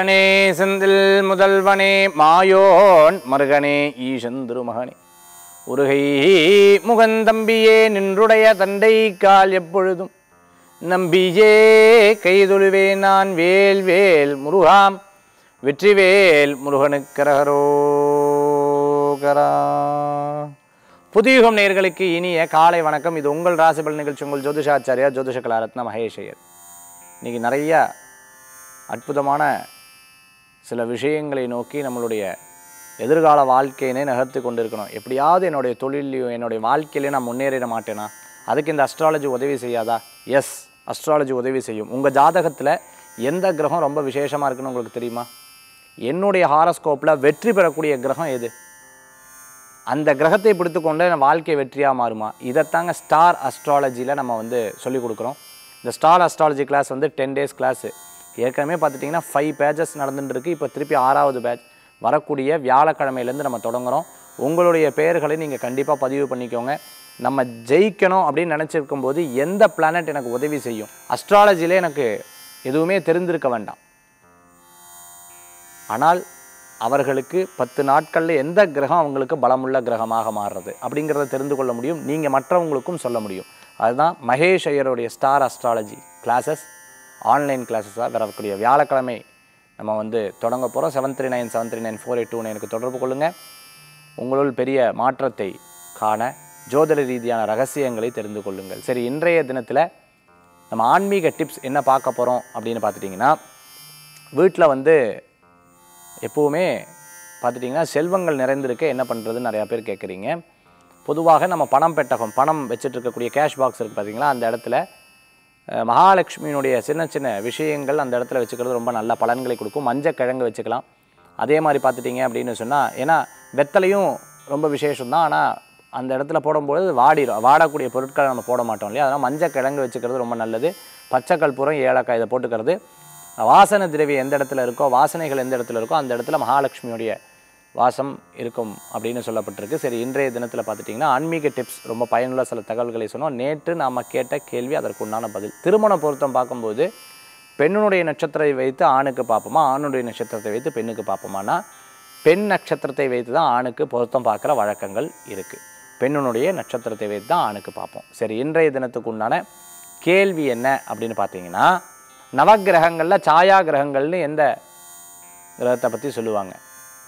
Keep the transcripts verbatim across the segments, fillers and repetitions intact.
மாறனே செந்தில் முதல்வனே மாயோன் மருகனே ஈசன் திருமகனே உருகை முகந்தம்பியே நின்றுடைய தண்டை கால் எப்பொழுதும் நம்பியே கைதொழுவே நான் வேல் வேல் முருகாம் வெற்றிவேல் முருகனுக்கரகரோ கரா. புதியுகம் நேயர்களுக்கு இனிய காலை வணக்கம். இது உங்கள் ராசிபல் நிகழ்ச்சி. உங்கள் ஜோதிஷாச்சாரியா ஜோதிஷ கலாரத்ன மகேஷ் ஐயர். இன்றைக்கி நிறைய அற்புதமான சில விஷயங்களை நோக்கி நம்மளுடைய எதிர்கால வாழ்க்கையினே நகர்த்தி கொண்டிருக்கணும். எப்படியாவது என்னுடைய தொழிலையோ என்னுடைய வாழ்க்கையிலையும் நான் முன்னேறிட மாட்டேனா, அதுக்கு இந்த அஸ்ட்ராலஜி உதவி செய்யாதா? எஸ், அஸ்ட்ராலஜி உதவி செய்யும். உங்கள் ஜாதகத்தில் எந்த கிரகம் ரொம்ப விசேஷமாக இருக்குன்னு உங்களுக்கு தெரியுமா? என்னுடைய ஹாரோஸ்கோப்பில் வெற்றி பெறக்கூடிய கிரகம் எது, அந்த கிரகத்தை பிடித்து கொண்டு நம்ம வாழ்க்கை வெற்றியாக மாறுமா, இதைத்தாங்க ஸ்டார் அஸ்ட்ராலஜியில் நம்ம வந்து சொல்லிக் கொடுக்குறோம். இந்த ஸ்டார் அஸ்ட்ராலஜி கிளாஸ் வந்து டென் டேஸ் கிளாஸு. ஏற்கனவே பார்த்துட்டிங்கன்னா ஃபைவ் பேஜஸ் நடந்துட்டுருக்கு. இப்போ திருப்பி ஆறாவது பேட்ச் வரக்கூடிய வியாழக்கிழமையிலேருந்து நம்ம தொடங்குகிறோம். உங்களுடைய பெயர்களை நீங்கள் கண்டிப்பாக பதிவு பண்ணிக்கோங்க. நம்ம ஜெயிக்கணும் அப்படின்னு நினச்சிருக்கும் போது எந்த பிளானட் எனக்கு உதவி செய்யும், அஸ்ட்ராலஜியிலே எனக்கு எதுவுமே தெரிந்திருக்க வேண்டாம், ஆனால் அவர்களுக்கு பத்து நாட்களில் எந்த கிரகம் அவங்களுக்கு பலமுள்ள கிரகமாக மாறுறது அப்படிங்கிறத தெரிந்து கொள்ள முடியும். நீங்கள் மற்றவங்களுக்கும் சொல்ல முடியும். அதுதான் மகேஷ் ஐயருடைய ஸ்டார் அஸ்ட்ராலஜி கிளாஸஸ், ஆன்லைன் கிளாஸஸாக வரக்கூடிய வியாழக்கிழமை நம்ம வந்து தொடங்க போகிறோம். Seven three nine seven three nine four eight two நைனுக்கு தொடர்பு கொள்ளுங்கள். உங்களுள் பெரிய மாற்றத்தை காண ஜோதிட ரீதியான ரகசியங்களை தெரிந்து கொள்ளுங்கள். சரி, இன்றைய தினத்தில் நம்ம ஆன்மீக டிப்ஸ் என்ன பார்க்க போகிறோம் அப்படின்னு பார்த்துட்டிங்கன்னா, வீட்டில் வந்து எப்போவுமே பார்த்துட்டிங்கன்னா செல்வங்கள் நிறைந்திருக்க என்ன பண்ணுறதுன்னு நிறையா பேர் கேட்குறீங்க. பொதுவாக நம்ம பணம் பெட்டகம், பணம் வச்சுட்ருக்கக்கூடிய கேஷ் பாக்ஸ் இருக்குது பார்த்திங்களா, அந்த இடத்துல மகாலட்சுமியினுடைய சின்ன சின்ன விஷயங்கள் அந்த இடத்துல வச்சுக்கிறது ரொம்ப நல்ல பலன்களை கொடுக்கும். மஞ்சள் கிழங்கு வச்சுக்கலாம். அதே மாதிரி பார்த்துட்டிங்க அப்படின்னு சொன்னால், ஏன்னா வெத்தலையும் ரொம்ப விசேஷம்தான், ஆனால் அந்த இடத்துல போடும்போது வாடிடும். வாடக்கூடிய பொருட்களை நம்ம போட மாட்டோம் இல்லையா, அதனால் மஞ்சள் கிழங்கு வச்சுக்கிறது ரொம்ப நல்லது. பச்சை கற்பூரம், ஏலக்காய் இதை போட்டுக்கிறது. வாசனை திரவியம் எந்த இடத்துல இருக்கோ, வாசனைகள் எந்த இடத்துல இருக்கோ அந்த இடத்துல மகாலட்சுமியுடைய வாசம் இருக்கும் அப்படின்னு சொல்லப்பட்டிருக்கு. சரி, இன்றைய தினத்தில் பார்த்துட்டிங்கன்னா ஆன்மீக டிப்ஸ் ரொம்ப பயனுள்ள சில தகவல்களை சொன்னோம். நேற்று நாம் கேட்ட கேள்வி அதற்கு உண்டான பதில். திருமண பொருத்தம் பார்க்கும்போது பெண்ணுடைய நட்சத்திரத்தை வைத்து ஆணுக்கு பார்ப்போமா, ஆணுடைய நட்சத்திரத்தை வைத்து பெண்ணுக்கு பார்ப்போமானா, பெண் நட்சத்திரத்தை வைத்து தான் ஆணுக்கு பொருத்தம் பார்க்குற வழக்கங்கள் இருக்குது. பெண்ணுடைய நட்சத்திரத்தை வைத்து தான் ஆணுக்கு பார்ப்போம். சரி, இன்றைய தினத்துக்கு உண்டான கேள்வி என்ன அப்படின்னு பார்த்தீங்கன்னா, நவகிரகங்களில் சாயா கிரகங்கள்னு எந்த கிரகத்தை பற்றி சொல்லுவாங்க?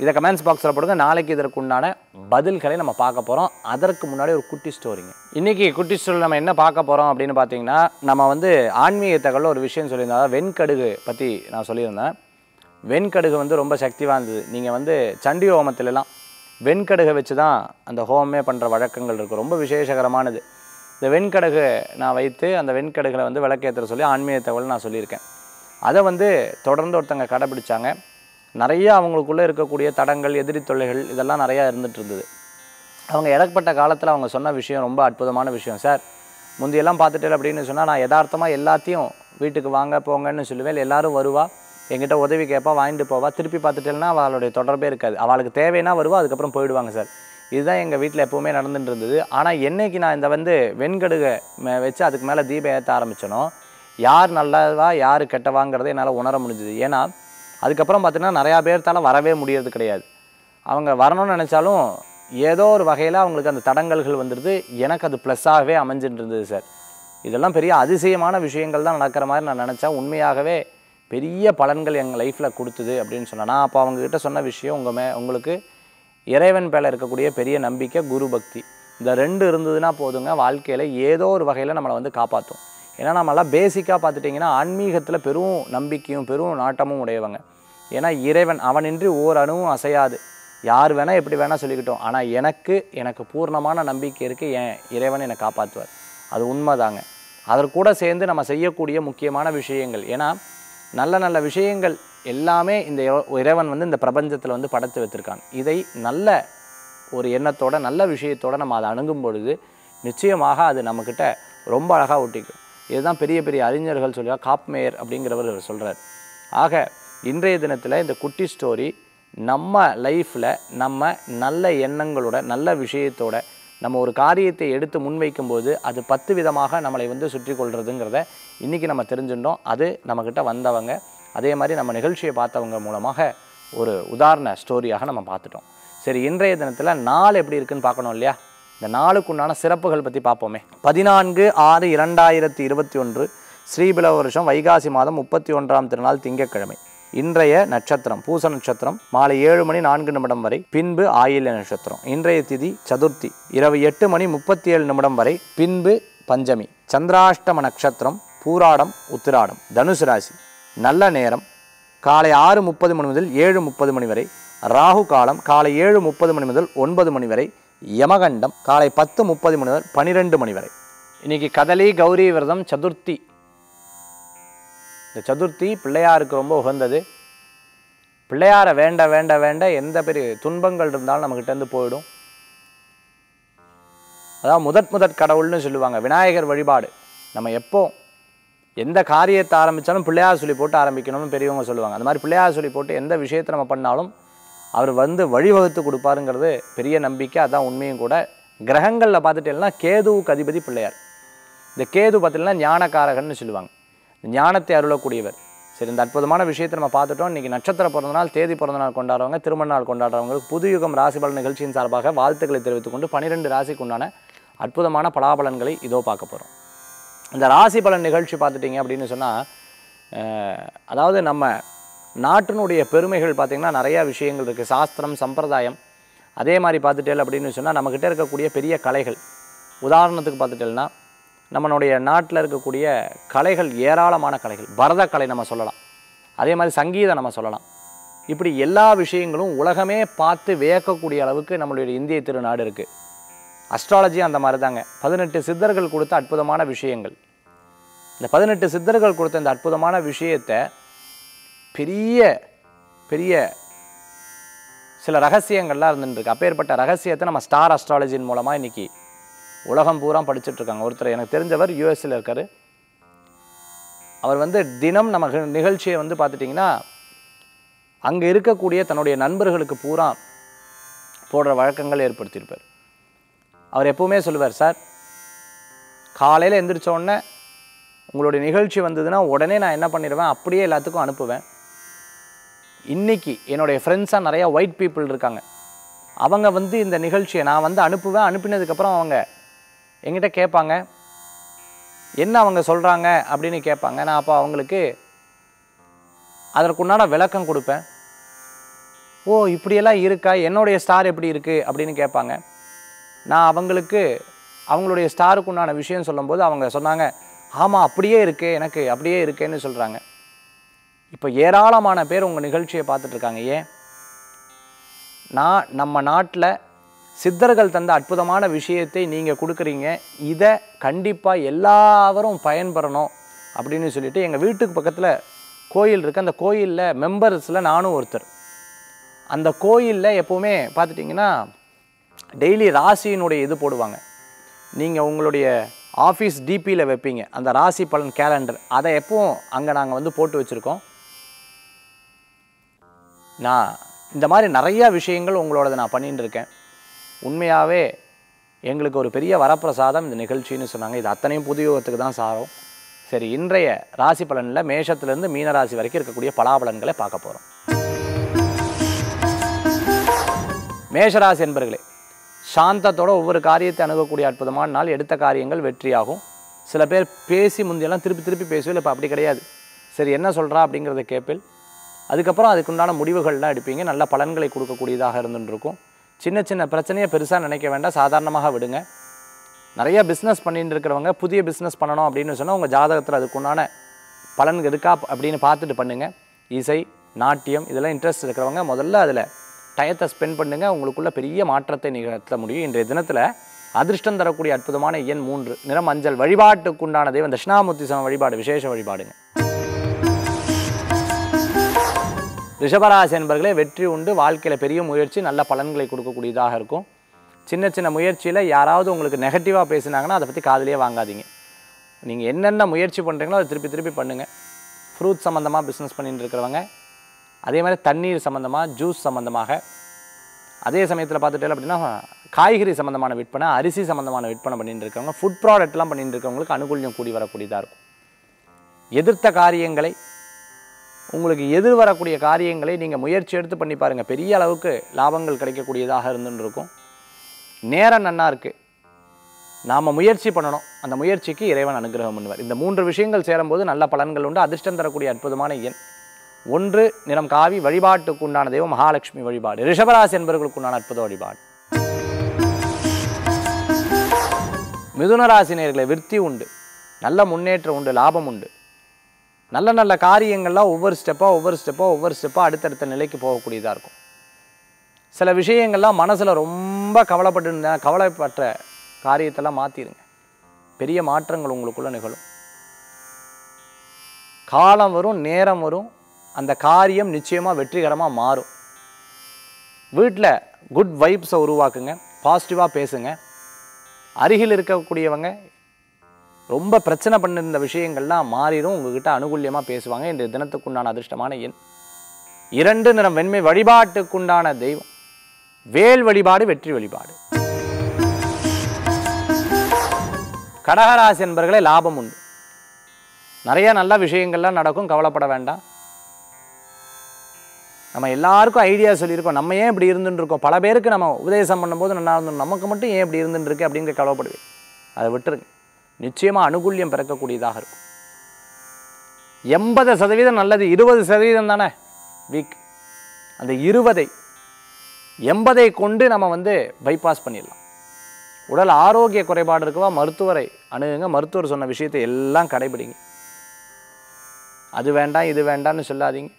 இதை கமெண்ட்ஸ் பாக்ஸில் போடுங்க. நாளைக்கு இதற்கு உண்டான பதில்களை நம்ம பார்க்க போகிறோம். அதற்கு முன்னாடி ஒரு குட்டி ஸ்டோரிங்க. இன்றைக்கி குட்டி ஸ்டோரியில் நம்ம என்ன பார்க்க போகிறோம் அப்படின்னு பார்த்தீங்கன்னா, நம்ம வந்து ஆன்மீக தகவலில் ஒரு விஷயம் சொல்லியிருந்தோம், அதாவது வெண்கடுகு பற்றி நான் சொல்லியிருந்தேன். வெண்கடுகு வந்து ரொம்ப சக்தி வாய்ந்தது. நீங்கள் வந்து சண்டி ஹோமத்திலலாம் வெண்கடுகை வச்சு தான் அந்த ஹோமே பண்ணுற வழக்கங்கள் இருக்குது. ரொம்ப விசேஷகரமானது. இந்த வெண்கடுகு நான் வைத்து அந்த வெண்கடுகளை வந்து விளக்கேற்ற சொல்லி ஆன்மீக தகவல் நான் சொல்லியிருக்கேன். அதை வந்து தொடர்ந்து ஒருத்தங்க கடைப்பிடிச்சாங்க. நிறையா அவங்களுக்குள்ளே இருக்கக்கூடிய தடங்கள், எதிரி தொல்லைகள் இதெல்லாம் நிறையா இருந்துகிட்டு இருந்தது. அவங்க இடப்பட்ட காலத்தில் அவங்க சொன்ன விஷயம் ரொம்ப அற்புதமான விஷயம். சார், முந்தையெல்லாம் பார்த்துட்டேன் அப்படின்னு சொன்னால் நான் யதார்த்தமாக எல்லாத்தையும் வீட்டுக்கு வாங்க போங்கன்னு சொல்லுவேன். எல்லோரும் வருவா, என்கிட்ட உதவி கேட்பா, வாங்கிட்டு போவா. திருப்பி பார்த்துட்டேன்னா அவளுடைய தொடர்பே இருக்காது. அவளுக்கு தேவைன்னா வருவா, அதுக்கப்புறம் போயிடுவாங்க. சார், இதுதான் எங்கள் வீட்டில் எப்போவுமே நடந்துட்டு இருந்தது. ஆனால் என்றைக்கு நான் இந்த வந்து வெண்கடுகை வச்சு அதுக்கு மேலே தீபம் ஏற்ற ஆரம்பித்தனோ, யார் நல்லவா யார் கெட்டவாங்கிறத என்னால் உணர முடிஞ்சுது. ஏன்னா அதுக்கப்புறம் பார்த்திங்கன்னா நிறையா பேர்த்தால் வரவே முடியறது கிடையாது. அவங்க வரணும்னு நினச்சாலும் ஏதோ ஒரு வகையில் அவங்களுக்கு அந்த தடங்கல்கள் வந்துடுது. எனக்கு அது ப்ளஸ்ஸாகவே அமைஞ்சிட்டு இருந்தது. சார், இதெல்லாம் பெரிய அதிசயமான விஷயங்கள் தான் நடக்கிற மாதிரி நான் நினச்சேன். உண்மையாகவே பெரிய பலன்கள் எங்கள் லைஃப்பில் கொடுத்தது அப்படின்னு சொன்னேன்னா, அப்போ அவங்கக்கிட்ட சொன்ன விஷயம் உங்கள் மே உங்களுக்கு இறைவன் மேலே இருக்கக்கூடிய பெரிய நம்பிக்கை, குரு பக்தி, இந்த ரெண்டு இருந்ததுன்னா போதுங்க, வாழ்க்கையில் ஏதோ ஒரு வகையில் நம்மளை வந்து காப்பாற்றும். ஏன்னா நம்மளாம் பேசிக்காக பார்த்துட்டிங்கன்னா ஆன்மீகத்தில் பெரும் நம்பிக்கையும் பெரும் நாட்டமும் உடையவங்க. ஏன்னா இறைவன் அவனின்றி ஓர் அணுவும் அசையாது. யார் வேணால் எப்படி வேணால் சொல்லிக்கிட்டோம், ஆனால் எனக்கு எனக்கு பூர்ணமான நம்பிக்கை இருக்குது, என் இறைவன் என்னை காப்பாற்றுவார். அது உண்மை தாங்க. அதற்கூட சேர்ந்து நம்ம செய்யக்கூடிய முக்கியமான விஷயங்கள், ஏன்னா நல்ல நல்ல விஷயங்கள் எல்லாமே இந்த இறைவன் வந்து இந்த பிரபஞ்சத்தில் வந்து படைத்து வைத்திருக்கான். இதை நல்ல ஒரு எண்ணத்தோட நல்ல விஷயத்தோடு நம்ம அதை அணுகும் பொழுது நிச்சயமாக அது நம்மக்கிட்ட ரொம்ப அழகாக ஒட்டிக்கும். இதுதான் பெரிய பெரிய அறிஞர்கள் சொல்லுவா, காப்மேயர் அப்படிங்கிறவர் சொல்கிறார். ஆக இன்றைய தினத்தில் இந்த குட்டி ஸ்டோரி நம்ம லைஃப்பில் நம்ம நல்ல எண்ணங்களோட நல்ல விஷயத்தோட நம்ம ஒரு காரியத்தை எடுத்து முன்வைக்கும்போது அது பத்து விதமாக நம்மளை வந்து சுற்றி கொள்கிறதுங்கிறத இன்றைக்கி நம்ம தெரிஞ்சுட்டோம். அது நம்மக்கிட்ட வந்தவங்க அதே மாதிரி நம்ம நிகழ்ச்சியை பார்த்தவங்க மூலமாக ஒரு உதாரண ஸ்டோரியாக நம்ம பார்த்துட்டோம். சரி, இன்றைய தினத்தில் நாள் எப்படி இருக்குன்னு பார்க்கணும் இல்லையா? இந்த நாளுக்குண்டான சிறப்புகள் பற்றி பார்ப்போமே. பதினான்கு ஆறு இரண்டாயிரத்தி இருபத்தி ஒன்று ஸ்ரீபில வருஷம் வைகாசி மாதம் முப்பத்தி ஒன்றாம் திருநாள் திங்கட்கிழமை. இன்றைய நட்சத்திரம் பூச நட்சத்திரம் மாலை ஏழு மணி நான்கு நிமிடம் வரை, பின்பு ஆயில்ய நட்சத்திரம். இன்றைய திதி சதுர்த்தி இரவு எட்டு மணி முப்பத்தி ஏழு நிமிடம் வரை, பின்பு பஞ்சமி. சந்திராஷ்டம நட்சத்திரம் பூராடம் உத்திராடம். தனுசு ராசி நல்ல நேரம் காலை ஆறு முப்பது மணி முதல் ஏழு முப்பது மணி வரை. ராகு காலம் காலை ஏழு முப்பது மணி முதல் ஒன்பது மணி வரை. யமகண்டம் காலை பத்து முப்பது மணி முதல் பன்னிரெண்டு மணி வரை. இன்றைக்கி கதலி கௌரி விரதம் சதுர்த்தி. இந்த சதுர்த்தி பிள்ளையாருக்கு ரொம்ப உகந்தது. பிள்ளையாரை வேண்ட வேண்ட வேண்ட எந்த பெரிய துன்பங்கள் இருந்தாலும் நம்மக்கிட்டேருந்து போயிடும். அதான் முதற் முதற் கடவுள்னு சொல்லுவாங்க. விநாயகர் வழிபாடு நம்ம எப்போ எந்த காரியத்தை ஆரம்பித்தாலும் பிள்ளையார் சொல்லி போட்டு ஆரம்பிக்கணும்னு பெரியவங்க சொல்லுவாங்க. அந்த மாதிரி பிள்ளையார் சொல்லி போட்டு எந்த விஷயத்தை நம்ம பண்ணாலும் அவர் வந்து வழிவகுத்து கொடுப்பாருங்கிறது பெரிய நம்பிக்கை. அதான் உண்மையும் கூட. கிரகங்களில் பார்த்துட்டேன்னா கேதுவுக்கு அதிபதி பிள்ளையார். இந்த கேது பார்த்திங்கன்னா ஞானக்காரகன்னு சொல்லுவாங்க, ஞானத்தை அருளக்கூடியவர். சரி, இந்த அற்புதமான விஷயத்தை நம்ம பார்த்துட்டோம். இன்றைக்கி நட்சத்திர பிறந்தநாள், தேதி பிறந்தநாள் கொண்டாடுறவங்க, திருமணநாள் கொண்டாடுறவங்களுக்கு புதுயுகம் ராசிபலன் நிகழ்ச்சியின் சார்பாக வாழ்த்துக்களை தெரிவித்துக்கொண்டு பன்னிரெண்டு ராசிக்கு உண்டான அற்புதமான பலாபலன்களை இதோ பார்க்க போகிறோம். இந்த ராசி பலன் நிகழ்ச்சி பார்த்துட்டிங்க அப்படின்னு சொன்னால், அதாவது நம்ம நாட்டினுடைய பெருமைகள் பார்த்திங்கன்னா நிறையா விஷயங்கள் இருக்குது. சாஸ்திரம், சம்பிரதாயம், அதே மாதிரி பார்த்துட்டேல் அப்படின்னு சொன்னால் நம்மக்கிட்ட இருக்கக்கூடிய பெரிய கலைகள். உதாரணத்துக்கு பார்த்துட்டேல்னா நம்மளுடைய நாட்டில் இருக்கக்கூடிய கலைகள், ஏராளமான கலைகள். பரதக்கலை நம்ம சொல்லலாம், அதே மாதிரி சங்கீதம் நம்ம சொல்லலாம். இப்படி எல்லா விஷயங்களும் உலகமே பார்த்து வியக்கக்கூடிய அளவுக்கு நம்மளுடைய இந்திய திருநாடு இருக்குது. அஸ்ட்ராலஜி அந்த மாதிரி தாங்க. பதினெட்டு சித்தர்கள் கொடுத்த அற்புதமான விஷயங்கள். இந்த பதினெட்டு சித்தர்கள் கொடுத்த இந்த அற்புதமான விஷயத்தை பெரிய பெரிய சில ரகசியங்கள்லாம் இருந்துருக்கு. அப்பேற்பட்ட ரகசியத்தை நம்ம ஸ்டார் அஸ்ட்ராலஜியின் மூலமாக இன்றைக்கி உலகம் பூரா படிச்சுட்ருக்காங்க. ஒருத்தர் எனக்கு தெரிஞ்சவர் யூஎஸ்சில் இருக்கார். அவர் வந்து தினம் நமக்கு நிகழ்ச்சியை வந்து பார்த்துட்டிங்கன்னா அங்கே இருக்கக்கூடிய தன்னுடைய நண்பர்களுக்கு பூரா போடுற வழக்கங்கள் ஏற்படுத்தியிருப்பார். அவர் எப்போவுமே சொல்லுவார், சார் காலையில் எழுந்திரிச்சோடனே உங்களுடைய நிகழ்ச்சி வந்ததுன்னா உடனே நான் என்ன பண்ணிடுவேன், அப்படியே எல்லாத்துக்கும் அனுப்புவேன். இன்றைக்கி என்னுடைய ஃப்ரெண்ட்ஸாக நிறையா ஒயிட் பீப்புள் இருக்காங்க, அவங்க வந்து இந்த நிகழ்ச்சியை நான் வந்து அனுப்புவேன். அனுப்பினதுக்கப்புறம் அவங்க எங்கிட்ட கேட்பாங்க, என்ன அவங்க சொல்கிறாங்க அப்படின்னு கேட்பாங்க. நான் அப்போ அவங்களுக்கு அதற்குண்டான விளக்கம் கொடுப்பேன். ஓ, இப்படியெல்லாம் இருக்கா, என்னுடைய ஸ்டார் எப்படி இருக்குது அப்படின்னு கேட்பாங்க. நான் அவங்களுக்கு அவங்களுடைய ஸ்டாருக்கு உண்டான விஷயம் சொல்லும்போது அவங்க சொன்னாங்க, ஆமாம் அப்படியே இருக்கு, எனக்கு அப்படியே இருக்கேன்னு சொல்கிறாங்க. இப்போ ஏராளமான பேர் உங்கள் நிகழ்ச்சியை பார்த்துட்ருக்காங்க. ஏன்? நான் நம்ம நாட்டில் சித்தர்கள் தந்த அற்புதமான விஷயத்தை நீங்கள் கொடுக்குறீங்க, இதை கண்டிப்பாக எல்லாரும் பயன்பெறணும் அப்படின்னு சொல்லிவிட்டு எங்கள் வீட்டுக்கு பக்கத்தில் கோயில் இருக்குது. அந்த கோயிலில் மெம்பர்ஸில் நானும் ஒருத்தர். அந்த கோயிலில் எப்போவுமே பார்த்துட்டிங்கன்னா டெய்லி ராசியினுடைய இது போடுவாங்க. நீங்கள் உங்களுடைய ஆஃபீஸ் டிபியில் வைப்பீங்க அந்த ராசி பலன் கேலண்டர், அதை எப்பவும் அங்கே நாங்கள் வந்து போட்டு வச்சுருக்கோம். நான் இந்த மாதிரி நிறையா விஷயங்கள் உங்களோடது நான் பண்ணிகிட்டு இருக்கேன். உண்மையாகவே எங்களுக்கு ஒரு பெரிய வரப்பிரசாதம் இந்த நிகழ்ச்சின்னு சொன்னாங்க. இது அத்தனையும் புதுயுகத்துக்கு தான் சாரம். சரி, இன்றைய ராசி பலனில் மேஷத்துலேருந்து மீனராசி வரைக்கும் இருக்கக்கூடிய பலாபலன்களை பார்க்க போகிறோம். மேஷராசி என்பர்களே, சாந்தத்தோட ஒவ்வொரு காரியத்தை அணுகக்கூடிய அற்புதமான நாள். எடுத்த காரியங்கள் வெற்றியாகும். சில பேர் பேசி முந்தியெல்லாம் திருப்பி திருப்பி பேசுவோம், இப்போ அப்படி கிடையாது. சரி, என்ன சொல்கிறா அப்படிங்கிறத கேட்பில், அதுக்கப்புறம் அதுக்குண்டான முடிவுகள்லாம் எடுப்பீங்க. நல்ல பலன்களை கொடுக்கக்கூடியதாக இருந்துருக்கும். சின்ன சின்ன பிரச்சனையை பெருசாக நினைக்க வேண்டாம், சாதாரணமாக விடுங்க. நிறைய பிஸ்னஸ் பண்ணிட்டு இருக்கிறவங்க புதிய பிஸ்னஸ் பண்ணணும் அப்படின்னு சொன்னால் உங்கள் ஜாதகத்தில் அதுக்குண்டான பலன் இருக்கா அப்படின்னு பார்த்துட்டு பண்ணுங்கள். இசை, நாட்டியம், இதெல்லாம் இன்ட்ரெஸ்ட் இருக்கிறவங்க முதல்ல அதில் டயத்தை ஸ்பெண்ட் பண்ணுங்கள். உங்களுக்குள்ள பெரிய மாற்றத்தை நிகழ்த்த முடியும். இன்றைய தினத்தில் அதிர்ஷ்டம் தரக்கூடிய அற்புதமான எண் மூன்று. நிறம் மஞ்சள். வழிபாட்டுக்குண்டான தெய்வம் தட்சிணாமூர்த்தி சம வழிபாடு, விசேஷ வழிபாடுங்க. ரிஷபராசி என்பர்களே, வெற்றி உண்டு. வாழ்க்கையில் பெரிய முயற்சி நல்ல பலன்களை கொடுக்கக்கூடியதாக இருக்கும். சின்ன சின்ன முயற்சியில் யாராவது உங்களுக்கு நெகட்டிவாக பேசினாங்கன்னா அதை பற்றி காதிலே வாங்காதீங்க. நீங்கள் என்னென்ன முயற்சி பண்ணுறீங்களோ அதை திருப்பி திருப்பி பண்ணுங்கள். ஃப்ரூட் சம்மந்தமாக பிஸ்னஸ் பண்ணிட்டு இருக்கிறவங்க, அதே மாதிரி தண்ணீர் சம்மந்தமாக, ஜூஸ் சம்மந்தமாக, அதே சமயத்தில் பார்த்துட்டேன் அப்படின்னா காய்கறி சம்மந்தமான விற்பனை, அரிசி சம்மந்தமான விற்பனை பண்ணிட்டு இருக்கவங்க, ஃபுட் ப்ராடக்ட்லாம் பண்ணிட்டு இருக்கவங்களுக்கு அனுகூல்யம் கூடி வரக்கூடியதாக இருக்கும். எதிர்த்த காரியங்களை உங்களுக்கு எதிர் வரக்கூடிய காரியங்களை நீங்கள் முயற்சி எடுத்து பண்ணி பாருங்கள். பெரிய அளவுக்கு லாபங்கள் கிடைக்கக்கூடியதாக இருந்துன்னு இருக்கும். நேரம் நன்னா இருக்குது, நாம் முயற்சி பண்ணணும், அந்த முயற்சிக்கு இறைவன் அனுகிரகம் பண்ணுவார். இந்த மூன்று விஷயங்கள் சேரும்போது நல்ல பலன்கள் உண்டு. அதிர்ஷ்டம் தரக்கூடிய அற்புதமான எண் ஒன்று, நிறம் காவி. வழிபாட்டுக்கு உண்டான தெய்வம் மகாலட்சுமி வழிபாடு. ரிஷபராசி என்பவர்களுக்கு உண்டான அற்புத வழிபாடு. மிதுனராசி நேயர்களை விருத்தி உண்டு, நல்ல முன்னேற்றம் உண்டு, லாபம் உண்டு. நல்ல நல்ல காரியங்கள்லாம் ஒவ்வொரு ஸ்டெப்பாக ஒவ்வொரு ஸ்டெப்பாக ஒவ்வொரு ஸ்டெப்பாக அடுத்தடுத்த நிலைக்கு போகக்கூடியதாக இருக்கும். சில விஷயங்கள்லாம் மனசில் ரொம்ப கவலைப்பட்டு இருந்த கவலைப்பட்ட காரியத்தெல்லாம் மாற்றிடுங்க, பெரிய மாற்றங்கள் உங்களுக்குள்ளே நிகழும். காலம் வரும், நேரம் வரும், அந்த காரியம் நிச்சயமாக வெற்றிகரமாக மாறும். வீட்டில் குட் வைப்ஸை உருவாக்குங்க, பாசிட்டிவாக பேசுங்க. அருகில் இருக்கக்கூடியவங்க ரொம்ப பிரச்சனை பண்ணிருந்த விஷயங்கள்லாம் மாறிடும், உங்ககிட்ட அனுகூல்யமாக பேசுவாங்க. இந்த தினத்துக்குண்டான அதிர்ஷ்டமான எண் இரண்டு, நிறம் வெண்மை. வழிபாட்டுக்குண்டான தெய்வம் வேல் வழிபாடு, வெற்றி வழிபாடு. கடகராசி என்பர்களே லாபம் உண்டு, நிறைய நல்ல விஷயங்கள்லாம் நடக்கும், கவலைப்பட வேண்டாம். நம்ம எல்லாருக்கும் ஐடியா சொல்லியிருக்கோம், நம்ம ஏன் இப்படி இருந்துட்டு இருக்கோம். பல பேருக்கு நம்ம உபதேசம் பண்ணும்போது நல்லா இருந்தோம், நமக்கு மட்டும் ஏன் இப்படி இருந்துட்டு இருக்கு அப்படிங்கிற கவலைப்படுவேன். அதை விட்டுருங்க, நிச்சயமாக அனுகூல்யம் பிறக்கக்கூடியதாக இருக்கும். எண்பது சதவீதம் நல்லது, இருபது சதவீதம் தானே வீக். அந்த இருபதை எண்பதை கொண்டு நம்ம வந்து பைபாஸ் பண்ணிடலாம். உடல் ஆரோக்கிய குறைபாடு இருக்குவா மருத்துவரை அணுகுங்க, மருத்துவர் சொன்ன விஷயத்தை எல்லாம் கடைபிடிங்க. அது வேண்டாம் இது வேண்டாம்னு சொல்லாதீங்க.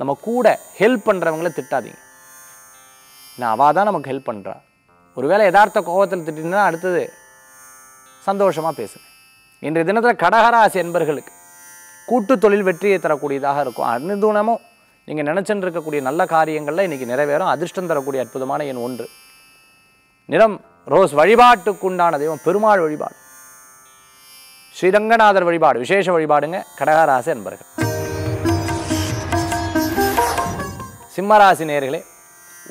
நம்ம கூட ஹெல்ப் பண்ணுறவங்கள திட்டாதீங்க, நான் அவள் தான் நமக்கு ஹெல்ப் பண்ணுறா. ஒருவேளை யதார்த்த கோபத்தில் திட்டினா அடுத்தது சந்தோஷமாக பேசுங்க. இன்றைய தினத்தில் கடகராசி என்பர்களுக்கு கூட்டு தொழில் வெற்றியை தரக்கூடியதாக இருக்கும். அனுதூனமும் நீங்கள் நினச்சிட்டு இருக்கக்கூடிய நல்ல காரியங்களில் இன்றைக்கி நிறைவேறும். அதிர்ஷ்டம் தரக்கூடிய அற்புதமான எண் ஒன்று, நிறம் ரோஸ். வழிபாட்டுக்குண்டான தெய்வம் பெருமாள் வழிபாடு, ஸ்ரீரங்கநாதர் வழிபாடு, விசேஷ வழிபாடுங்க கடகராசி என்பர்கள். சிம்மராசி நேயர்களே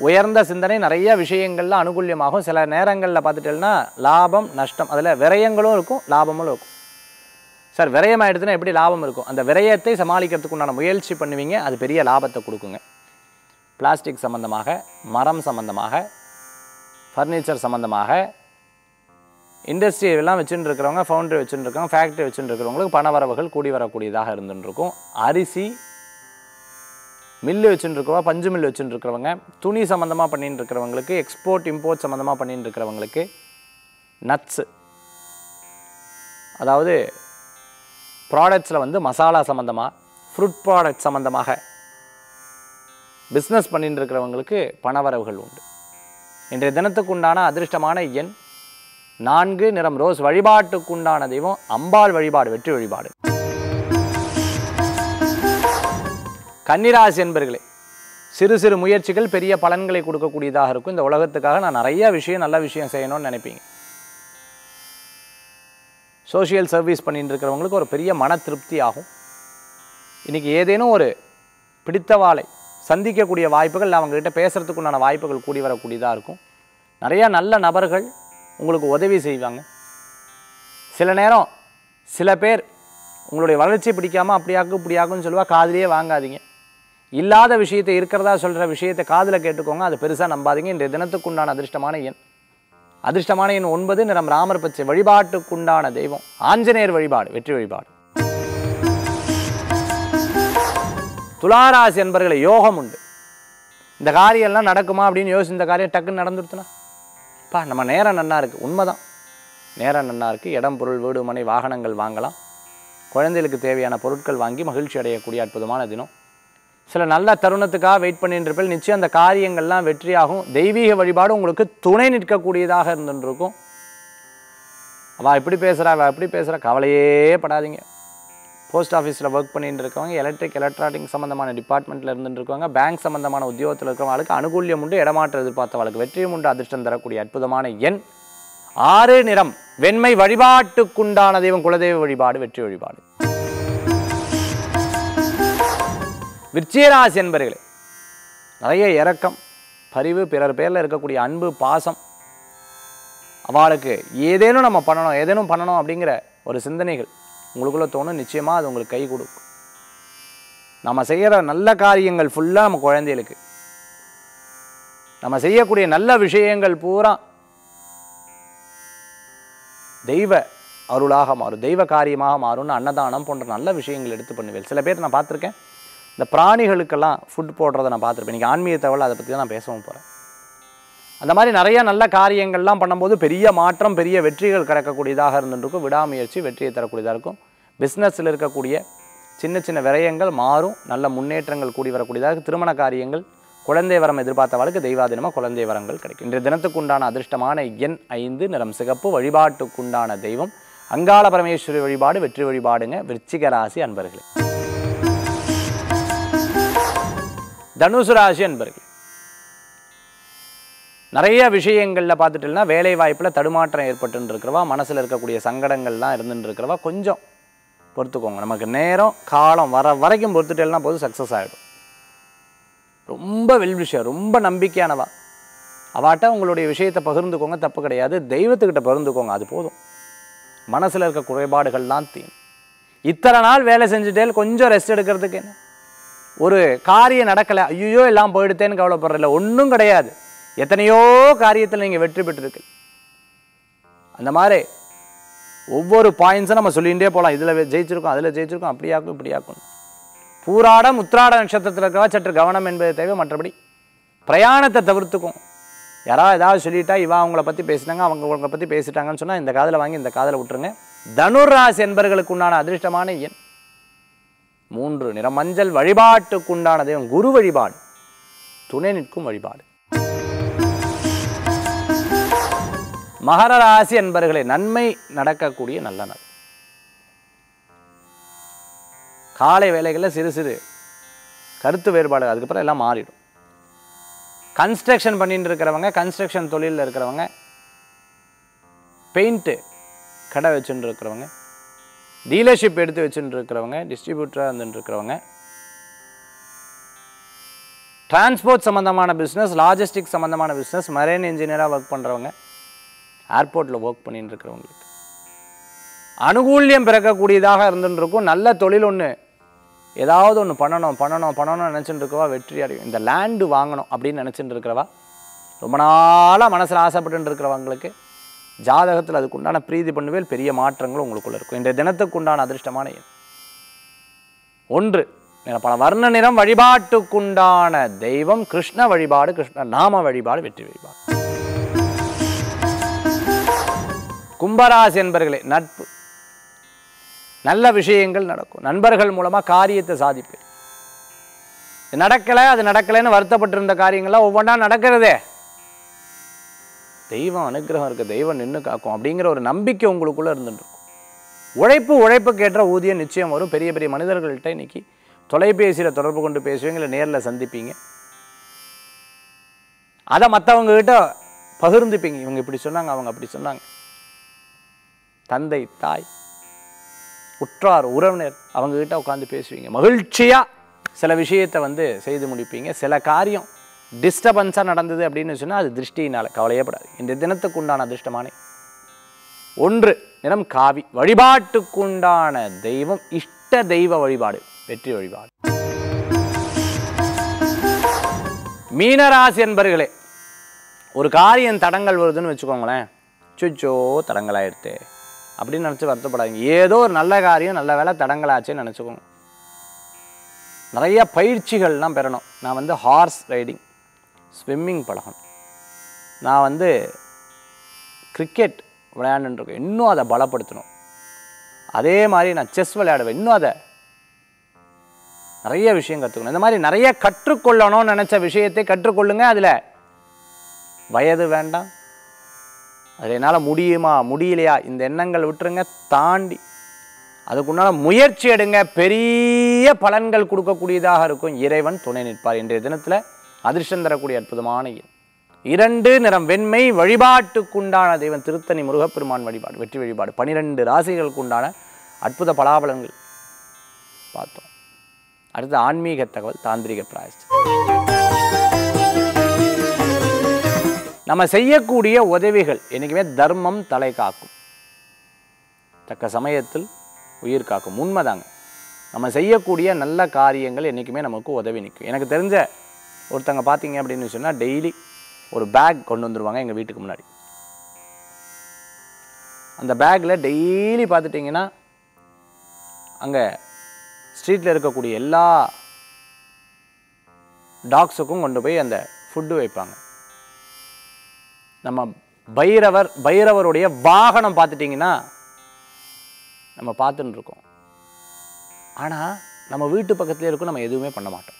உயர்ந்த சிந்தனை, நிறைய விஷயங்கள்லாம் அனுகூல்யமாகும். சில நேரங்களில் பார்த்துட்டேன்னா லாபம் நஷ்டம், அதில் விரயங்களும் இருக்கும் லாபமும் இருக்கும். சார் விரயம் ஆகிடுதுன்னா எப்படி லாபம் இருக்கும்? அந்த விரயத்தை சமாளிக்கிறதுக்கு உண்டான முயற்சி பண்ணுவீங்க, அது பெரிய லாபத்தை கொடுக்குங்க. பிளாஸ்டிக் சம்மந்தமாக, மரம் சம்மந்தமாக, ஃபர்னிச்சர் சம்மந்தமாக, இண்டஸ்ட்ரியெல்லாம் வச்சுட்டு இருக்கிறவங்க, ஃபவுண்டரி வச்சுட்டு இருக்கவங்க, ஃபேக்ட்ரி வச்சுட்டு இருக்கிறவங்களுக்கு பண வரவுகள் கூடி வரக்கூடியதாக இருந்துட்டு இருக்கும். அரிசி மில்லு வச்சுட்டு இருக்கிறவா, பஞ்சு மில்லு வச்சுட்டு இருக்கிறவங்க, துணி சம்மந்தமாக பண்ணிட்டு இருக்கிறவங்களுக்கு, எக்ஸ்போர்ட் இம்போர்ட் சம்மந்தமாக பண்ணிட்டு இருக்கிறவங்களுக்கு, நட்ஸு அதாவது ப்ராடக்ட்ஸில் வந்து மசாலா சம்மந்தமாக, ஃப்ரூட் ப்ராடக்ட் சம்மந்தமாக பிஸ்னஸ் பண்ணிட்டு இருக்கிறவங்களுக்கு பணவரவுகள் உண்டு. இன்றைய தினத்துக்கு உண்டான அதிர்ஷ்டமான எண் நான்கு, நிறம் ரோஸ். வழிபாட்டுக்கு உண்டான தெய்வம் அம்பாள் வழிபாடு, வெற்றி வழிபாடு. கன்னிராசி என்பர்களே சிறு சிறு முயற்சிகள் பெரிய பலன்களை கொடுக்கக்கூடியதாக இருக்கும். இந்த உலகத்துக்காக நான் நிறைய விஷயம் நல்ல விஷயம் செய்யணும்னு நினைப்பீங்க. சோஷியல் சர்வீஸ் பண்ணிட்டு இருக்கிறவங்களுக்கு ஒரு பெரிய மன திருப்தி ஆகும். இன்றைக்கி ஏதேனும் ஒரு பிடித்தவாளை சந்திக்கக்கூடிய வாய்ப்புகள், அவங்ககிட்ட பேசுகிறதுக்கு உண்டான வாய்ப்புகள் கூடி வரக்கூடியதாக இருக்கும். நிறையா நல்ல நபர்கள் உங்களுக்கு உதவி செய்வாங்க. சில நேரம் சில பேர் உங்களுடைய வளர்ச்சி பிடிக்காமல் அப்படியாக்கும் இப்படியாக்குன்னு சொல்லுவாள், காதிலேயே வாங்காதீங்க. இல்லாத விஷயத்தை இருக்கிறதா சொல்கிற விஷயத்தை காதில் கேட்டுக்கோங்க, அது பெருசாக நம்பாதீங்க. இன்றைய தினத்துக்குண்டான அதிர்ஷ்டமான எண் அதிர்ஷ்டமான எண் ஒன்பது, நிறம் ராமர் பச்சை. வழிபாட்டுக்குண்டான தெய்வம் ஆஞ்சநேயர் வழிபாடு, வெற்றி வழிபாடு. துளாராசி என்பர்களை யோகம் உண்டு. இந்த காரியம்லாம் நடக்குமா அப்படின்னு யோசிச்சு இந்த காரியம் டக்குன்னு நடந்துடுத்துனா பா நம்ம நேரம் நன்னா இருக்குது. உண்மைதான், நேரம் நன்னா இருக்குது. இடம், பொருள், வீடு, மனை, வாகனங்கள் வாங்கலாம். குழந்தைகளுக்கு தேவையான பொருட்கள் வாங்கி மகிழ்ச்சி அடையக்கூடிய அற்புதமான தினம். சில நல்ல தருணத்துக்காக வெயிட் பண்ணிட்டு இருப்பேன், நிச்சயம் அந்த காரியங்கள்லாம் வெற்றியாகும். தெய்வீக வழிபாடு உங்களுக்கு துணை நிற்கக்கூடியதாக இருந்துருக்கும். அவள் எப்படி பேசுகிறா அவள் எப்படி பேசுகிறா கவலையே படாதீங்க. போஸ்ட் ஆஃபீஸில் ஒர்க் பண்ணிட்டு இருக்கவங்க, எலக்ட்ரிக் எலக்ட்ரானிக் சம்மந்தமான டிபார்ட்மெண்ட்டில் இருந்துட்டு இருக்கவங்க, பேங்க் சம்மந்தமான உத்தியோகத்தில் இருக்கிறவங்களுக்கு அனுகூல்யம் உண்டு. இடமாற்ற எதிர்பார்த்தவளுக்கு வெற்றியும் உண்டு. அதிர்ஷ்டம் தரக்கூடிய அற்புதமான எண் ஆறு, நிறம் வெண்மை. வழிபாட்டுக்குண்டான தெய்வம் குலதெய்வ வழிபாடு, வெற்றி வழிபாடு. விருச்சிகராசி என்பர்களே நிறைய இரக்கம், பரிவு, பிறர் பேரில் இருக்கக்கூடிய அன்பு பாசம், அவளுக்கு ஏதேனும் நம்ம பண்ணணும் ஏதேனும் பண்ணணும் அப்படிங்கிற ஒரு சிந்தனைகள் உங்களுக்குள்ளே தோணும். நிச்சயமாக அது உங்களுக்கு கை கொடுக்கும். நம்ம செய்யற நல்ல காரியங்கள் ஃபுல்லா நம்ம குழந்தைகளுக்கு நம்ம செய்யக்கூடிய நல்ல விஷயங்கள் பூரா தெய்வ அருளாக மாறும், தெய்வ காரியமாக மாறும்னு அன்னதானம் போன்ற நல்ல விஷயங்கள் எடுத்து பண்ணுவேன். சில பேர் நான் பார்த்துருக்கேன் இந்த பிராணிகளுக்கெல்லாம் ஃபுட் போடுறதை நான் பார்த்துருப்பேன். இன்றைக்கி ஆன்மீக தகவல் அதை பற்றி தான் நான் பேசவும் போகிறேன். அந்த மாதிரி நிறையா நல்ல காரியங்கள்லாம் பண்ணும்போது பெரிய மாற்றம் பெரிய வெற்றிகள் கிடைக்கக்கூடியதாக இருந்துருக்கும். விடாமுயற்சி வெற்றியை தரக்கூடியதாக இருக்கும். பிஸ்னஸில் இருக்கக்கூடிய சின்ன சின்ன விரயங்கள் மாறும், நல்ல முன்னேற்றங்கள் கூடி வரக்கூடியதாக. திருமண காரியங்கள் குழந்தை வரம் எதிர்பார்த்தவாளுக்கு தெய்வாதீனமாக குழந்தை வரங்கள் கிடைக்கும். இன்றைய தினத்துக்குண்டான அதிர்ஷ்டமான எண் ஐந்து, நிறம் சிகப்பு, வழிபாட்டுக்குண்டான தெய்வம் அங்காள பரமேஸ்வரி வழிபாடு, வெற்றி வழிபாடுங்க விருச்சிக ராசி அன்பர்களே. தனுசு ராசி அன்பர்களே, நிறைய விஷயங்களில் பார்த்துட்டுனா வேலை வாய்ப்பில் தடுமாற்றம் ஏற்பட்டு இருக்கிறவா, மனசில் இருக்கக்கூடிய சங்கடங்கள்லாம் இருந்துட்டு இருக்கிறவா கொஞ்சம் பொறுத்துக்கோங்க. நமக்கு நேரம் காலம் வர வரைக்கும் பொறுத்துட்டேன்னா போது சக்ஸஸ் ஆகிடும். ரொம்ப வெல் விஷயம், ரொம்ப நம்பிக்கையானவா அவாட்ட உங்களுடைய விஷயத்தை பகிர்ந்துக்கோங்க, தப்பு கிடையாது. தெய்வத்துக்கிட்ட பகிர்ந்துக்கோங்க, அது போதும். மனசில் இருக்க குறைபாடுகள்லாம் தீரும். இத்தனை நாள் வேலை செஞ்சுட்டே கொஞ்சம் ரெஸ்ட் எடுக்கிறதுக்கு என்ன, ஒரு காரியம் நடக்கலை ஐயோ எல்லாம் போயிடுத்தேன்னு கவலைப்படுறதில்ல, ஒன்றும் கிடையாது. எத்தனையோ காரியத்தில் நீங்கள் வெற்றி பெற்றிருக்கு. அந்த மாதிரி ஒவ்வொரு பாயிண்ட்ஸும் நம்ம சொல்லிகிட்டே போகலாம். இதில் ஜெயிச்சிருக்கோம், அதில் ஜெயிச்சிருக்கோம், அப்படியாக்கும் இப்படியாக்கும். பூராடம் உத்திராட நட்சத்திரத்தில் இருக்கிறவா சற்று கவனம் என்பது தேவை. மற்றபடி பிரயாணத்தை தவிர்த்துக்கும். யாராவது ஏதாவது சொல்லிட்டா இவா அவங்கள பற்றி பேசினாங்க, அவங்க அவங்கள பற்றி பேசிட்டாங்கன்னு சொன்னால் இந்த காதில் வாங்கி இந்த காதில் விட்டுருங்க. தனுராசி என்பர்களுக்கு உண்டான அதிர்ஷ்டமான எண் மூன்று, நிறம் மஞ்சள், வழிபாட்டுக்கு உண்டான தெய்வம் குரு வழிபாடு, துணை நிற்கும் வழிபாடு. மகர ராசி என்பர்களே, நன்மை நடக்கக்கூடிய நல்ல நாள். காலை வேலைகளில் சிறு சிறு கருத்து வேறுபாடு, அதுக்கப்புறம் எல்லாம் மாறிடும். கன்ஸ்ட்ரக்ஷன் பண்ணிட்டு இருக்கிறவங்க, கன்ஸ்ட்ரக்ஷன் தொழிலில் இருக்கிறவங்க, பெயிண்ட்டு கடை வச்சுட்டு இருக்கிறவங்க, டீலர்ஷிப் எடுத்து வச்சுட்டு இருக்கிறவங்க, டிஸ்ட்ரிபியூட்டராக இருந்துட்டு இருக்கிறவங்க, டிரான்ஸ்போர்ட் சம்மந்தமான பிஸ்னஸ், லாஜிஸ்டிக் சம்மந்தமான பிஸ்னஸ், மரைன் இன்ஜினியராக ஒர்க் பண்ணுறவங்க, ஏர்போர்ட்டில் ஒர்க் பண்ணிட்டு இருக்கிறவங்களுக்கு அனுகூல்யம் பிறக்கக்கூடியதாக இருந்துருக்கும். நல்ல தொழில் ஒன்று ஏதாவது ஒன்று பண்ணணும் பண்ணணும் பண்ணணும்னு நினச்சிட்டு இருக்கவா வெற்றி அடையும். இந்த லேண்டு வாங்கணும் அப்படின்னு நினச்சிட்டு இருக்கிறவா, ரொம்ப நாளாக மனசில் ஆசைப்பட்டு இருக்கிறவங்களுக்கு ஜாதகத்தில் அதுக்கு உண்டான பிரீதி பண்ணுவேல் பெரிய மாற்றங்கள் உங்களுக்குள்ளே இருக்கும். இன்றைய தினத்துக்கு உண்டான அதிர்ஷ்டமான எண் ஒன்று, பல வர்ண நிறம், வழிபாட்டுக்குண்டான தெய்வம் கிருஷ்ண வழிபாடு, கிருஷ்ண நாம வழிபாடு, வெற்றி வழிபாடு. கும்பராசி என்பர்களே, நட்பு நல்ல விஷயங்கள் நடக்கும். நண்பர்கள் மூலமாக காரியத்தை சாதிப்பேன். நடக்கலை அது நடக்கலைன்னு வருத்தப்பட்டிருந்த காரியங்கள்லாம் ஒவ்வொன்றா நடக்கிறதே. தெய்வம் அனுகிரகம் இருக்குது, தெய்வம் நின்று காக்கும் அப்படிங்கிற ஒரு நம்பிக்கை உங்களுக்குள்ளே இருந்துருக்கும். உழைப்பு உழைப்புக்கேற்ற ஊதியம் நிச்சயம் வரும். பெரிய பெரிய மனிதர்கள்ட்ட இன்னைக்கு தொலைபேசியில் தொடர்பு கொண்டு பேசுவீங்கள, நேரில் சந்திப்பீங்க, அதை மற்றவங்ககிட்ட பகிர்ந்துப்பீங்க. இவங்க இப்படி சொன்னாங்க, அவங்க அப்படி சொன்னாங்க. தந்தை தாய் உற்றார் உறவினர் அவங்ககிட்ட உட்காந்து பேசுவீங்க. மகிழ்ச்சியாக சில விஷயத்தை வந்து செய்து முடிப்பீங்க. சில காரியம் டிஸ்டர்பன்ஸாக நடந்தது அப்படின்னு சொன்னால் அது திருஷ்டியினால், கவலையப்படாது. இந்த தினத்துக்கு உண்டான அதிர்ஷ்டமான ஒன்று, நிறம் காவி, வழிபாட்டுக்குண்டான தெய்வம் இஷ்ட தெய்வ வழிபாடு, வெற்றி வழிபாடு. மீனராசி என்பர்களே, ஒரு காரியம் தடங்கள் வருதுன்னு வச்சுக்கோங்களேன். சுச்சோ தடங்களாயிடுத்து அப்படின்னு நினச்சி வருத்தப்படாதீங்க. ஏதோ ஒரு நல்ல காரியம் நல்ல வேலை தடங்களாச்சேன்னு நினச்சிக்கோங்க. நிறைய பயிற்சிகள்லாம் பெறணும். நான் வந்து ஹார்ஸ் ரைடிங், ஸ்விம்மிங் பழகணும், நான் வந்து கிரிக்கெட் விளையாண்டுருக்கேன், இன்னும் அதை பலப்படுத்தணும். அதே மாதிரி நான் செஸ் விளையாடுவேன், இன்னும் அதை நிறைய விஷயம் கற்றுக்கணும். இந்த மாதிரி நிறைய கற்றுக்கொள்ளணும்னு நினச்ச விஷயத்தை கற்றுக்கொள்ளுங்க. அதில் வயது வேண்டாம், அதில் என்னால் முடியுமா முடியலையா இந்த எண்ணங்கள் விட்டுருங்க. தாண்டி அதுக்குண்டான முயற்சி எடுங்க. பெரிய பலன்கள் கொடுக்கக்கூடியதாக இருக்கும். இறைவன் துணை நிற்பார். இன்றைய தினத்தில் அதிர்ஷ்டம் தரக்கூடிய அற்புதமான இரண்டு, நிறம் வெண்மை, வழிபாட்டுக்குண்டான தெய்வம் திருத்தணி முருகப்பெருமான் வழிபாடு, வெற்றி வழிபாடு. பனிரெண்டு ராசிகளுக்கு உண்டான அற்புத பலாபலங்கள் பார்த்தோம். அடுத்து ஆன்மீக தகவல், தாந்திரிக பிராயஷ்சித்தம். நம்ம செய்யக்கூடிய உதவிகள் என்றைக்குமே தர்மம் தலை காக்கும், தக்க சமயத்தில் உயிர் காக்கும். உண்மைதாங்க. நம்ம செய்யக்கூடிய நல்ல காரியங்கள் என்னைக்குமே நமக்கு உதவி நிற்கும். எனக்கு தெரிஞ்ச ஒருத்தங்க பார்த்தீங்க அப்படினு சொன்னா டெய்லி ஒரு பேக் கொண்டு வந்துருவாங்க எங்க வீட்டுக்கு முன்னாடி. அந்த பேக்ல டெய்லி பார்த்துட்டீங்கன்னா அங்க ஸ்ட்ரீட்ல இருக்கக்கூடிய எல்லா டாக்ஸுக்கும் கொண்டு போய் அந்த ஃபுட் வைப்பாங்க. நம்ம பைரவர் பைரவருடைய வாகனம் பார்த்துட்டீங்கன்னா நம்ம பார்த்துட்டு இருக்கோம். ஆனால் நம்ம வீட்டு பக்கத்துலேயே இருக்கும், நம்ம எதுவுமே பண்ண மாட்டோம்.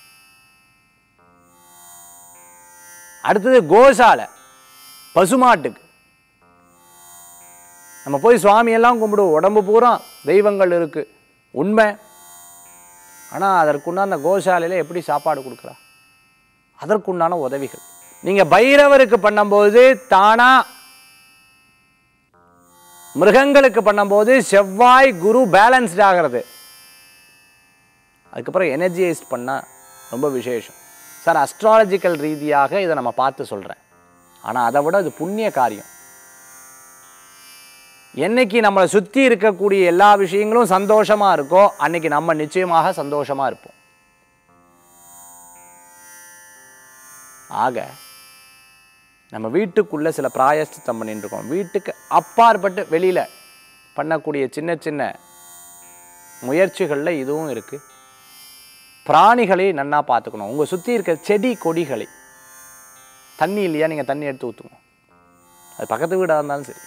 அடுத்தது கோசாலை, பசுமாட்டுக்கு நம்ம போய் சுவாமியெல்லாம் கும்பிடுவோம், உடம்பு பூரா தெய்வங்கள் இருக்குது உண்மை. ஆனால் அதற்குண்டான அந்த கோசாலையில் எப்படி சாப்பாடு கொடுக்குறா, அதற்குண்டான உதவிகள் நீங்கள் பைரவருக்கு பண்ணும்போது, தானா மிருகங்களுக்கு பண்ணும்போது செவ்வாய் குரு பேலன்ஸ்ட் ஆகிறது. அதுக்கப்புறம் எனர்ஜைஸ் பண்ணால் ரொம்ப விசேஷம். சார் அஸ்ட்ராலஜிக்கல் ரீதியாக இதை நம்ம பார்த்து சொல்கிறேன், ஆனால் அதை விட இது புண்ணிய காரியம். என்னைக்கு நம்மளை சுற்றி இருக்கக்கூடிய எல்லா விஷயங்களும் சந்தோஷமாக இருக்கோ அன்னைக்கு நம்ம நிச்சயமாக சந்தோஷமாக இருப்போம். ஆக நம்ம வீட்டுக்குள்ளே சில பிராயஷ்டித்தம் பண்ணிட்டு இருக்கோம். வீட்டுக்கு அப்பாற்பட்டு வெளியில் பண்ணக்கூடிய சின்ன சின்ன முயற்சிகளில் இதுவும் இருக்குது. பிராணிகளை நன்னா பார்த்துக்கணும். உங்கள் சுற்றி இருக்க செடி கொடிகளை, தண்ணி இல்லையா நீங்கள் தண்ணி எடுத்து ஊற்றுக்கணும். அது பக்கத்து வீடாக இருந்தாலும் சரி,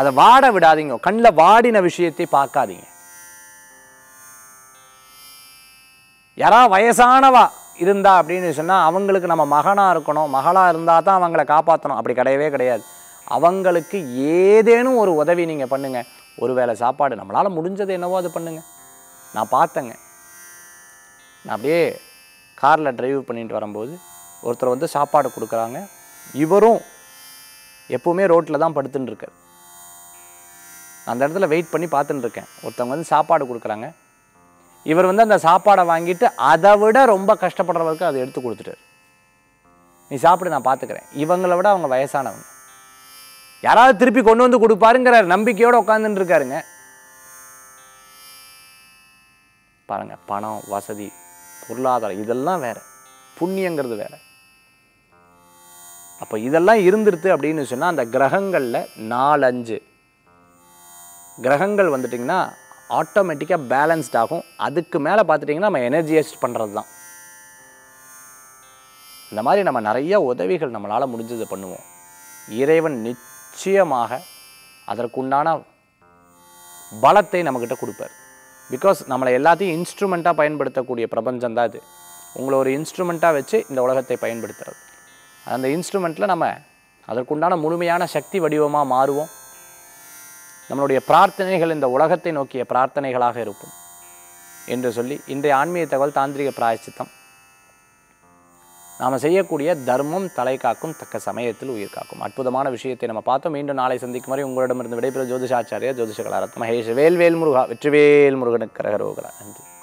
அதை வாட விடாதீங்க. கண்ணில் வாடின விஷயத்தை பார்க்காதீங்க. யாரா வயசானவா இருந்தா அப்படின்னு சொன்னால் அவங்களுக்கு நம்ம மகனாக இருக்கணும், மகளாக இருந்தால் தான் அவங்கள காப்பாற்றணும், அப்படி கிடையவே கிடையாது. அவங்களுக்கு ஏதேனும் ஒரு உதவி நீங்கள் பண்ணுங்கள். ஒருவேளை சாப்பாடு நம்மளால் முடிஞ்சது என்னவோ அது பண்ணுங்கள். நான் பார்த்தேங்க, நான் அப்படியே காரில் டிரைவ் பண்ணிட்டு வரும்போது ஒருத்தர் வந்து சாப்பாடு கொடுக்குறாங்க. இவரும் எப்போவுமே ரோட்டில் தான் படுத்துன்னு இருக்கார். அந்த இடத்துல வெயிட் பண்ணி பார்த்துட்டு இருக்கேன். ஒருத்தவங்க வந்து சாப்பாடு கொடுக்குறாங்க, இவர் வந்து அந்த சாப்பாடை வாங்கிட்டு அதை விட ரொம்ப கஷ்டப்படுறவருக்கு அதை எடுத்து கொடுத்துட்டார். நீ சாப்பிட்டு நான் பார்த்துக்கிறேன். இவங்களை விட அவங்க வயசானவங்க, யாராவது திருப்பி கொண்டு வந்து கொடுப்பாருங்கிற நம்பிக்கையோடு உட்காந்துட்டு இருக்காருங்க. பாருங்கள், பணம் வசதி பொருளாதாரம் இதெல்லாம் வேறு, புண்ணியங்கிறது வேறு. அப்போ இதெல்லாம் இருந்துருது அப்படின்னு சொன்னால் அந்த கிரகங்களில் நாலஞ்சு கிரகங்கள் வந்துட்டிங்கன்னா ஆட்டோமேட்டிக்காக பேலன்ஸ்ட் ஆகும். அதுக்கு மேலே பார்த்துட்டிங்கன்னா நம்ம எனர்ஜைஸ்ட் பண்ணுறது தான். இந்த மாதிரி நம்ம நிறைய உதவிகள் நம்மளால் முடிஞ்சது பண்ணுவோம். இறைவன் நிச்சயமாக அதற்குண்டான பலத்தை நம்மக்கிட்ட கொடுப்பார். பிகாஸ் நம்மளை எல்லாத்தையும் இன்ஸ்ட்ருமெண்ட்டாக பயன்படுத்தக்கூடிய பிரபஞ்சம்தான் இது. உங்களை ஒரு இன்ஸ்ட்ருமெண்ட்டாக வச்சு இந்த உலகத்தை பயன்படுத்துகிறது. அந்த இன்ஸ்ட்ருமெண்ட்டில் நம்ம அதற்குண்டான முழுமையான சக்தி வடிவமாக மாறுவோம். நம்மளுடைய பிரார்த்தனைகள் இந்த உலகத்தை நோக்கிய பிரார்த்தனைகளாக இருக்கும் என்று சொல்லி, இன்றைய ஆன்மீக தகவல் தாந்திரிக பிராயச்சித்தம். நாம் செய்யக்கூடிய தர்மம் தலை காக்கும், தக்க சமயத்தில் உயிர் காக்கும். அற்புதமான விஷயத்தை நம்ம பார்த்தோம். மீண்டும் நாளை சந்திக்கும் வரை உங்களிடமிருந்து விடைபெறும் ஜோதிஷாச்சாரிய ஜோதிஷ கலாரத் மகேஷ். வேல்வேல் முருகா, வெற்றிவேல் முருகனுக்கு கரகரோகரா. நன்றி.